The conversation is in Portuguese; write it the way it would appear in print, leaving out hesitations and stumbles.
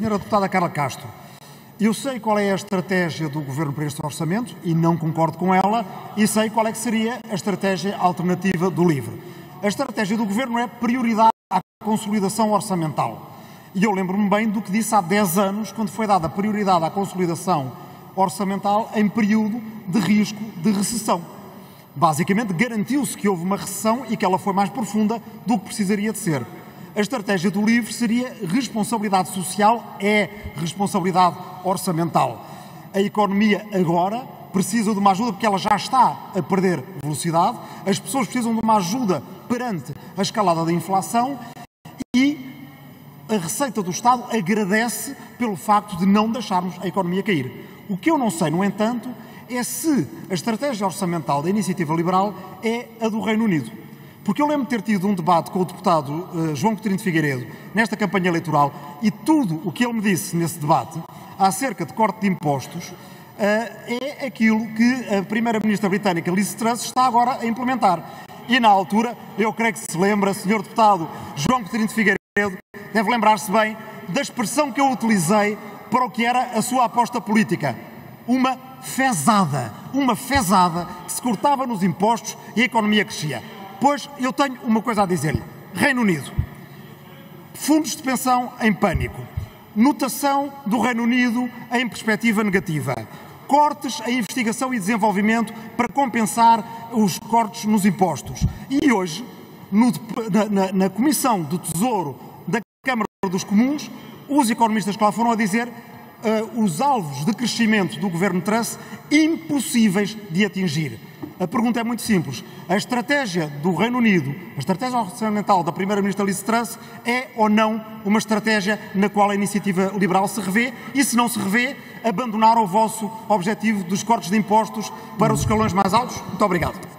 Senhora Deputada Carla Castro, eu sei qual é a estratégia do Governo para este orçamento e não concordo com ela, e sei qual é que seria a estratégia alternativa do LIVRE. A estratégia do Governo é prioridade à consolidação orçamental. E eu lembro-me bem do que disse há 10 anos, quando foi dada prioridade à consolidação orçamental em período de risco de recessão. Basicamente, garantiu-se que houve uma recessão e que ela foi mais profunda do que precisaria de ser. A estratégia do LIVRE seria responsabilidade social é responsabilidade orçamental. A economia agora precisa de uma ajuda porque ela já está a perder velocidade, as pessoas precisam de uma ajuda perante a escalada da inflação e a receita do Estado agradece pelo facto de não deixarmos a economia cair. O que eu não sei, no entanto, é se a estratégia orçamental da iniciativa liberal é a do Reino Unido. Porque eu lembro de ter tido um debate com o deputado João Cotrim de Figueiredo nesta campanha eleitoral e tudo o que ele me disse nesse debate acerca de corte de impostos é aquilo que a primeira-ministra britânica Liz Truss está agora a implementar. E na altura, eu creio que se lembra, senhor deputado João Cotrim de Figueiredo, deve lembrar-se bem da expressão que eu utilizei para o que era a sua aposta política. Uma fezada que se cortava nos impostos e a economia crescia. Pois, eu tenho uma coisa a dizer-lhe. Reino Unido. Fundos de pensão em pânico. Notação do Reino Unido em perspectiva negativa. Cortes em investigação e desenvolvimento para compensar os cortes nos impostos. E hoje, na Comissão do Tesouro da Câmara dos Comuns, os economistas que lá foram a dizer os alvos de crescimento do Governo Truss impossíveis de atingir. A pergunta é muito simples. A estratégia do Reino Unido, a estratégia orçamental da primeira-ministra Liz Truss, é ou não uma estratégia na qual a iniciativa liberal se revê? E se não se revê, abandonar o vosso objetivo dos cortes de impostos para os escalões mais altos? Muito obrigado.